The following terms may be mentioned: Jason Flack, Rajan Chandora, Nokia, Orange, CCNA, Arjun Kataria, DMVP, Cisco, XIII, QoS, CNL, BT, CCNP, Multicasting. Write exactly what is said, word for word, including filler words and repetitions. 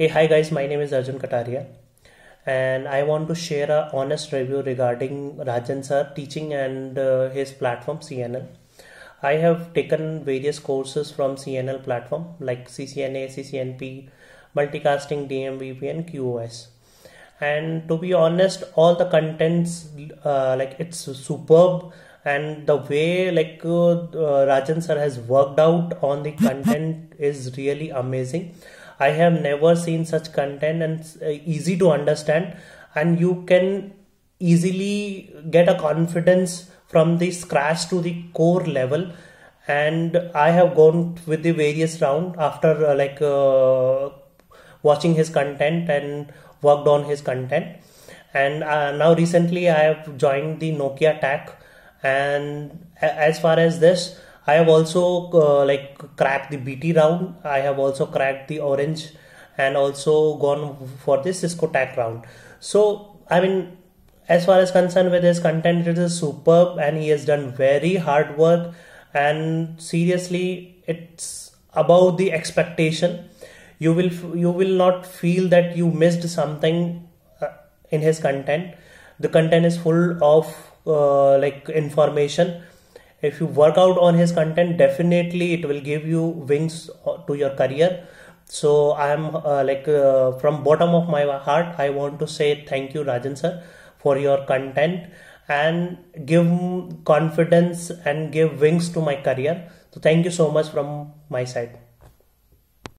Hey, hi guys, my name is Arjun Kataria and I want to share an honest review regarding Rajan sir teaching and uh, his platform C N L. I have taken various courses from C N L platform like C C N A, C C N P, Multicasting, D M V P and Q o S. And to be honest, all the contents uh, like it's superb, and the way like uh, uh, Rajan sir has worked out on the content is really amazing. I have never seen such content, and easy to understand, and you can easily get a confidence from the scratch to the core level. And I have gone with the various round after uh, like uh, watching his content and worked on his content. And uh, now recently I have joined the Nokia tech, and as far as this, I have also uh, like cracked the B T round. I have also cracked the Orange, and also gone for the Cisco tech round. So I mean, as far as concerned with his content, it is superb, and he has done very hard work. And seriously, it's above the expectation. You will you will not feel that you missed something uh, in his content. The content is full of uh, like information. If you work out on his content, definitely it will give you wings to your career. So I am uh, like uh, from bottom of my heart, I want to say thank you, Rajan sir, for your content, and give confidence and give wings to my career. So thank you so much from my side.